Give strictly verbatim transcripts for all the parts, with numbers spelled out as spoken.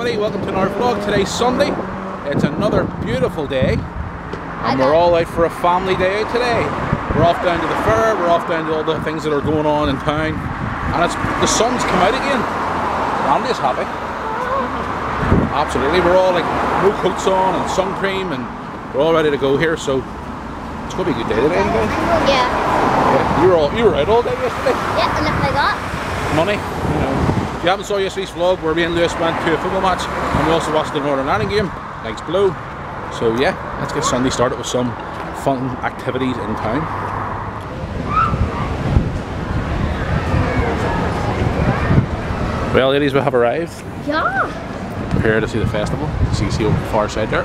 everybody, welcome to another vlog. Today's Sunday, it's another beautiful day and we're all out for a family day out today. We're off down to the fair, we're off down to all the things that are going on in town, and it's the sun's come out again. Randy's happy. Absolutely, we're all like no coats on and sun cream and we're all ready to go here, so it's going to be a good day today, anyway. Yeah. Yeah. You were, all, you were out all day yesterday? Yeah, and if I got money, you know. If you haven't saw yesterday's vlog where me and Lewis went to a football match and we also watched the Northern Ireland game, links below. So yeah, let's get Sunday started with some fun activities in town. Well ladies, we have arrived. Yeah. We're here to see the festival. So you can see over the far side there.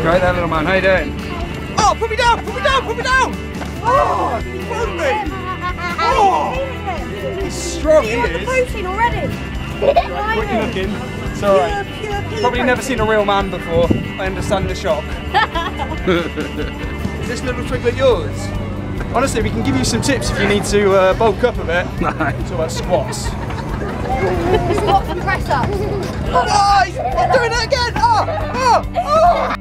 Right there, little man, how you doing? Oh, put me down, put me down, put me down! Oh, he broke me! Oh! He's strong, he is! You're floating already! What are you looking? It's alright. Probably never seen a real man before. I understand the shock. Is this little twiglet yours? Honestly, we can give you some tips if you need to uh, bulk up a bit. It's all about squats. Squat and press ups. Oh, no, he's doing it again! Oh! Oh! Oh!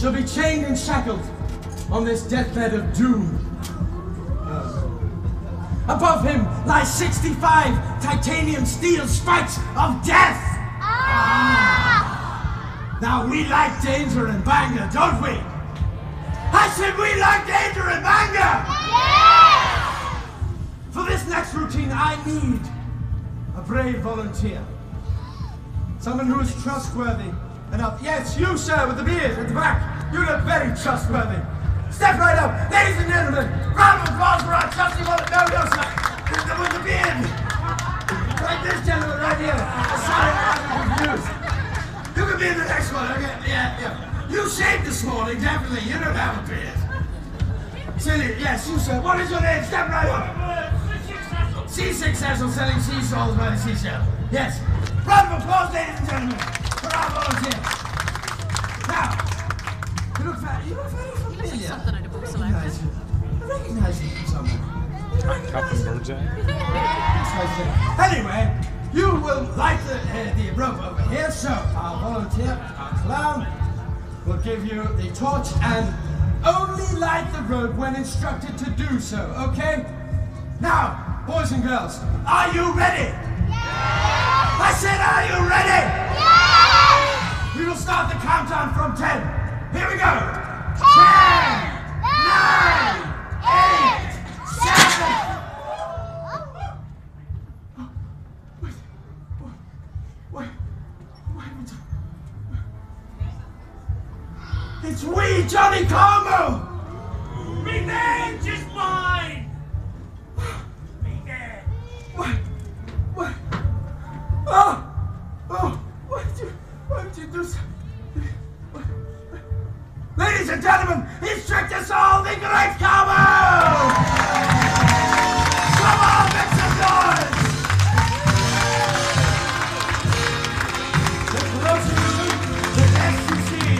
shall be chained and shackled on this deathbed of doom. Above him lie sixty-five titanium steel spikes of death! Ah! Now we like danger and Bangor, don't we? I said we like danger and Bangor! Yes! For this next routine I need a brave volunteer. Someone who is trustworthy enough. Yes, you sir with the beard at the back, you look very trustworthy. Step right up, ladies and gentlemen. Round of applause for our trusty one. No, no, sir. With the beard. Like this gentleman right here. Sorry, I'm confused. You can be in the next one. Okay, yeah, yeah. You shaved this morning, definitely. You don't have a beard. Silly, yes, you sir. What is your name? Step right up. C six Cecil selling sea souls by the seashell. Yes. Round of applause, ladies and gentlemen, for our volunteers. Now, you look very, you look very. Something out of books I recognise you from somewhere. Anyway, you will like the, uh, the rope over here, so our volunteer, our clown, will give you the torch and only light the rope when instructed to do so, okay? Now, boys and girls, are you ready? Yes! I said, are you ready? Yes! We will start the countdown from ten. Here we go. It's we, Johnny Carmo! Me name is mine! Me name! What? What? Oh! Oh! Why did you, why did you do so? What? Ladies and gentlemen, he's tricked us all, the great Carmo! Come on, make some noise! The closer you look, the less you see.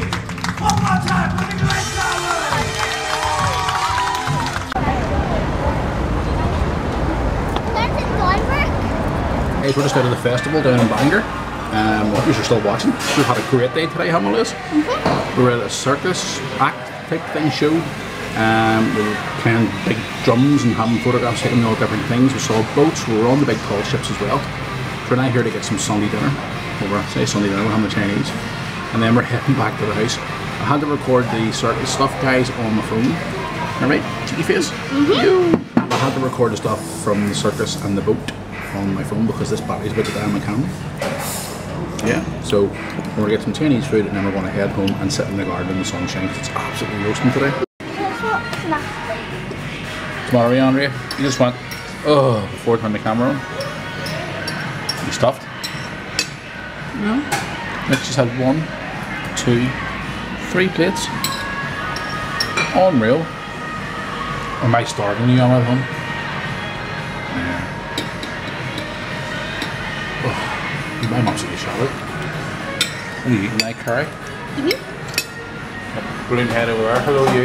One more time for the great Carmo! That's in Glenbrook? Guys, we're just out of the festival down in Bangor. Um, well, if you're still watching, we've had a great day today, haven't we, Liz? Mm-hmm. We were at a circus act type thing show. Um, we were playing big drums and having photographs taking all different things. We saw boats, we were on the big tall ships as well. So we're now here to get some Sunday dinner. Well, we're say Sunday dinner, we're having the Chinese. And then we're heading back to the house. I had to record the circus stuff, guys, on my phone. Alright, cheeky face? Mm-hmm. I had to record the stuff from the circus and the boat on my phone because this battery's about to die on my camera. Yeah, so we're going to get some Chinese food and then we're going to head home and sit in the garden in the sunshine because it's absolutely roasting today. Tomorrow, Andrea, you just went, oh, before turning the camera on. You stuffed? No. Let's just have one, two, three plates. Unreal. Am I starving you on at home? Yeah. I'm absolutely shallow. Are you eating that curry? Mm hmm. Bloom head over there. Hello, you.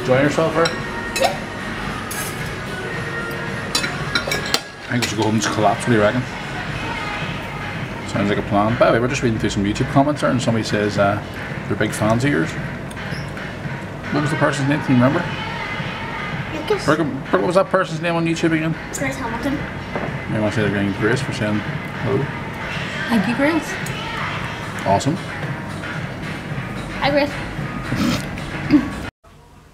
Enjoying yourself, her? Yeah. I think we should go home and just collapse. What do you reckon? Sounds like a plan. By the way, we're just reading through some YouTube comments there, and somebody says uh, they're big fans of yours. What was the person's name? Can you remember? Lucas. What was that person's name on YouTube again? Grace Hamilton. I want to say they're going to Grace for saying hello. Thank you, Grace. Awesome. Hi, Grace.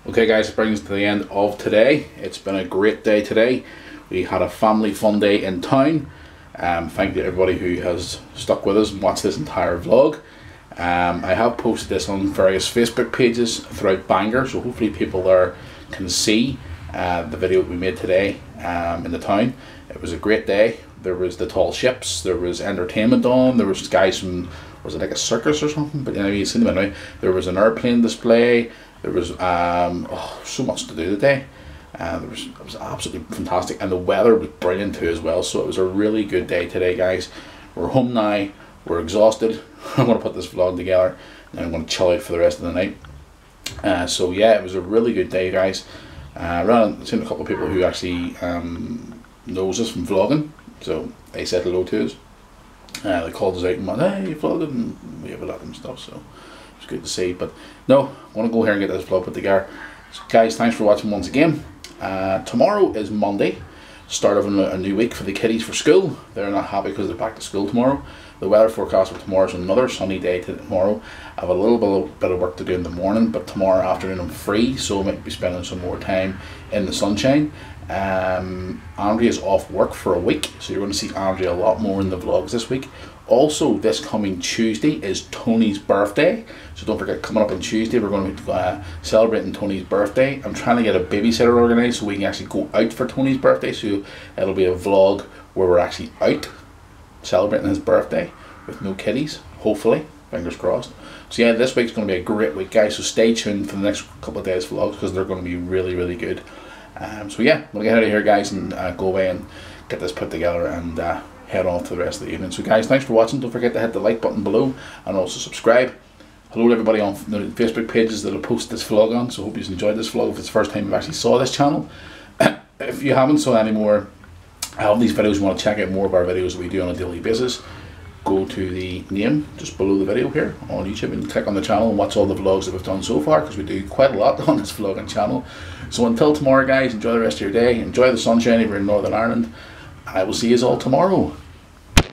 Okay, guys, it brings us to the end of today. It's been a great day today. We had a family fun day in town. Um, thank you to everybody who has stuck with us and watched this entire vlog. Um, I have posted this on various Facebook pages throughout Bangor, so hopefully people there can see uh, the video that we made today um, in the town. It was a great day. There was the tall ships, there was entertainment on, there was guys from, was it like a circus or something? But anyway, you've seen them anyway. There was an airplane display, there was um, oh, so much to do today. Uh, there was, it was absolutely fantastic, and the weather was brilliant too as well, so it was a really good day today, guys. We're home now, we're exhausted. I'm going to put this vlog together, and I'm going to chill out for the rest of the night. Uh, so yeah, it was a really good day, guys. Uh, I've seen a couple of people who actually um, knows us from vlogging, so they said hello to us. Uh, they called us out and went, hey, you vlogged, and we have a lot and stuff, so it's good to see. But no, I want to go here and get this vlog put together. So guys, thanks for watching once again. Uh, tomorrow is Monday, start of a new week for the kiddies for school. They're not happy because they're back to school tomorrow. The weather forecast for tomorrow is another sunny day to tomorrow. I have a little bit of, bit of work to do in the morning, but tomorrow afternoon I'm free, so I might be spending some more time in the sunshine. Um, Andrea's off work for a week, so you're going to see Andrea a lot more in the vlogs this week. Also, this coming Tuesday is Tony's birthday, so don't forget, coming up on Tuesday we're going to be uh, celebrating Tony's birthday. I'm trying to get a babysitter organised so we can actually go out for Tony's birthday, so it'll be a vlog where we're actually out celebrating his birthday with no kiddies, hopefully, fingers crossed. So yeah, this week's going to be a great week, guys, so stay tuned for the next couple of days vlogs because they're going to be really, really good. Um, so yeah, we'll get out of here, guys, and uh, go away and get this put together and uh, head on to the rest of the evening. So guys, thanks for watching. Don't forget to hit the like button below and also subscribe. Hello to everybody on the Facebook pages that I post this vlog on, so hope you've enjoyed this vlog if it's the first time you actually saw this channel. If you haven't saw any more of these videos, you want to check out more of our videos that we do on a daily basis, go to the name just below the video here on YouTube and click on the channel and watch all the vlogs that we've done so far, because we do quite a lot on this vlogging channel. So until tomorrow, guys, enjoy the rest of your day, enjoy the sunshine if you're in Northern Ireland, and I will see you all tomorrow.